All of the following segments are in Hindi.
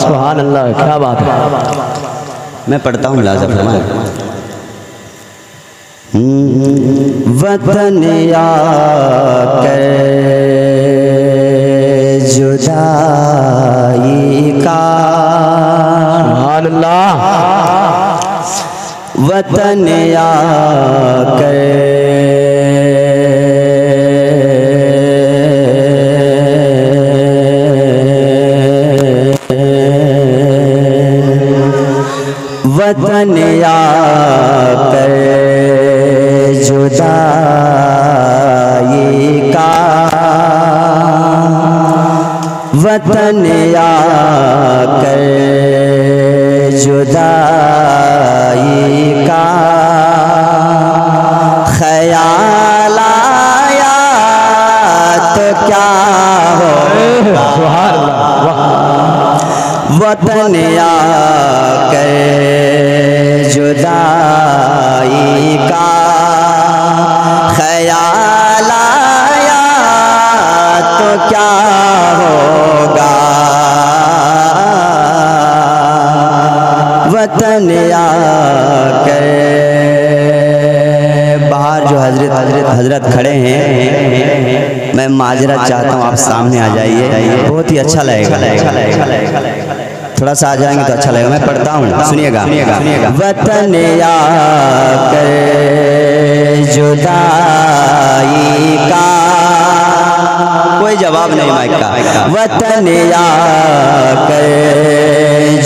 सुभान अल्लाह, क्या बात है। मैं पढ़ता हूँ लाज़ा फरमाए। वतन आकर जुदाई का, सुभान अल्लाह। वतन आकर वतन आकर जुदाई का, वतन आकर जुदाई का ख्याल आया तो क्या होगा। वतन आकर जुदाई का ख्याल आया तो क्या होगा। वतन आकर बाहर जो हजरत खड़े हैं, मैं माजरा चाहता हूँ आप सामने आ जाइए, बहुत ही अच्छा लगेगा। थोड़ा सा आ जाएंगे तो अच्छा लगेगा। मैं पढ़ता हूँ, सुनिएगा। वतन आकर जुदाई का, कोई जवाब नहीं माइक का। वतन आकर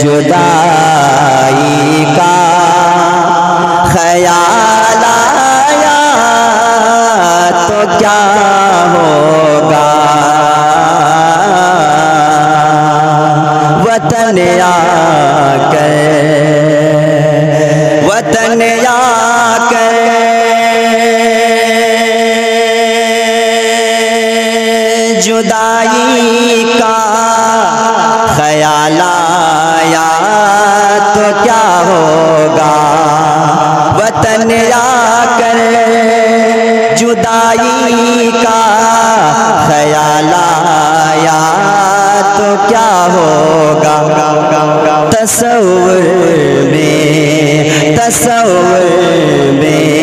जुदाई का ख्याल आया तो क्या होगा। वतन आकर, वतन आकर जुदाई का ख्याल आया तो क्या होगा। वतन आकर जुदाई का ख्याल आया तो क्या होगा। तस्वीर में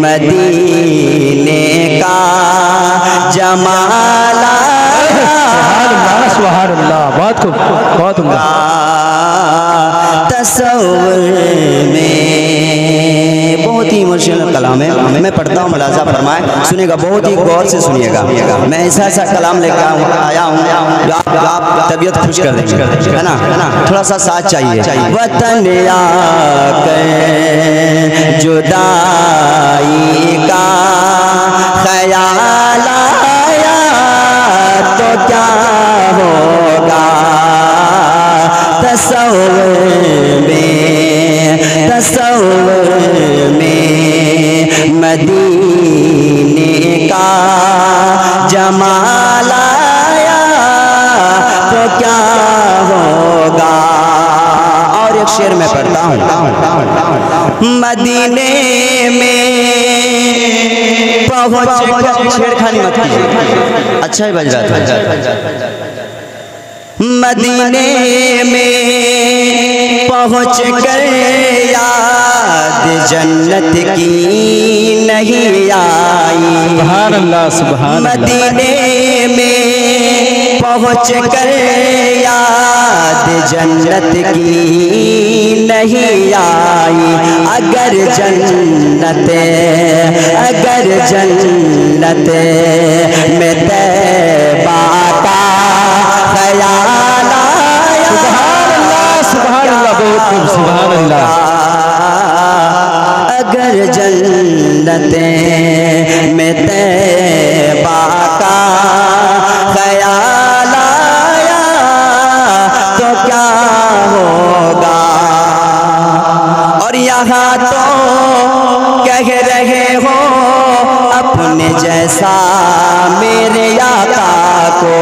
मदीने का जमाल आया, सुभान अल्लाह, बहुत उम्दा। तस्वीर में, बहुत ही मुश्किल कलाम है, मैं पढ़ता हूँ, मुलाजा फरमाए, सुनिएगा, बहुत ही गौर से सुनिएगा। मैं ऐसा ऐसा कलाम लेकर आया हूँ, तबीयत खुश कर देंगे, है ना, थोड़ा सा साथ चाहिए। वतन आकर जुदाई का ख्याल आया तो क्या होगा। तस्वीर में मदीने का जमाल आया तो क्या होगा। और एक शेर मैं पढ़ता हूँ। मदीने में पहुँच, छेड़खानी मत कीजिए, अच्छा ही बज रहा था। मदीने में पहुँच कर याद जन्नत की नहीं आई। सुभान अल्लाह, सुभान अल्लाह। मदीने में पहुँच कर याद जन्नत की नहीं आई। अगर जन्नत में तैबा का ख्याल आया, सुभान अल्लाह, बहुत खूब, सुभान अल्लाह। अगर जन्नत में तैबा का ख्याल आया तो क्या होगा। और यहाँ तो कह रहे हो अपने जैसा मेरे आका को,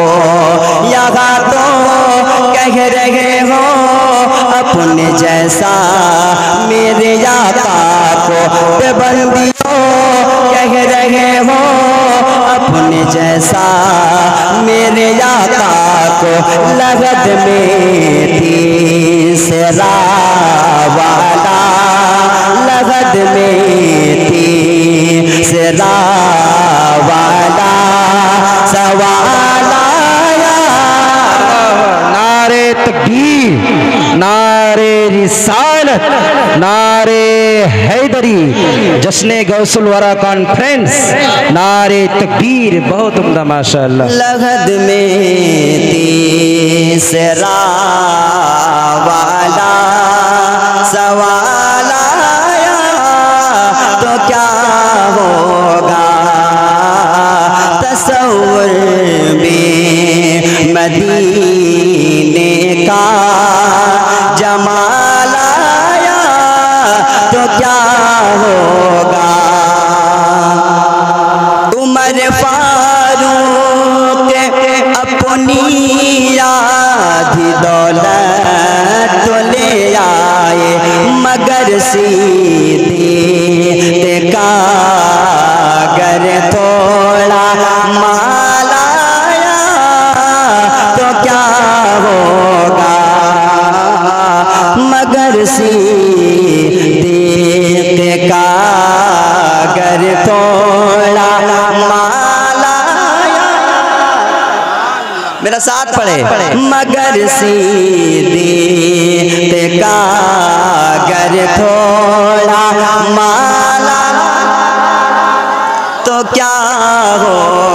यहाँ तो कह रहे हो अपने जैसा मेरे आका को। बंदियों कह रहे हो अपने जैसा मेरे आका को, लगद में तीसरा वाला, लगद में तीसरा वाला सवाला। नारे तकबीर, नारे रिसालत, नारे हैदरी, जश्ने गौसल वरा कॉन्फ्रेंस, नारे तकबीर। बहुत उम्दा माशाल्लाह। लगद में तीसरा वाला सवाल आया तो क्या होगा, तस्वर में मदीने का जमाल आया तो क्या होगा। उमर फारूक अपनी आधी दौलत तो ले आए, मगर सीधे का अगर थोड़ा माल आया तो क्या होगा, मगर सीधे का अगर थोड़ा माल आया। मेरा साथ पढ़े, मगर सीधे का अगर थोड़ा माल आया तो क्या हो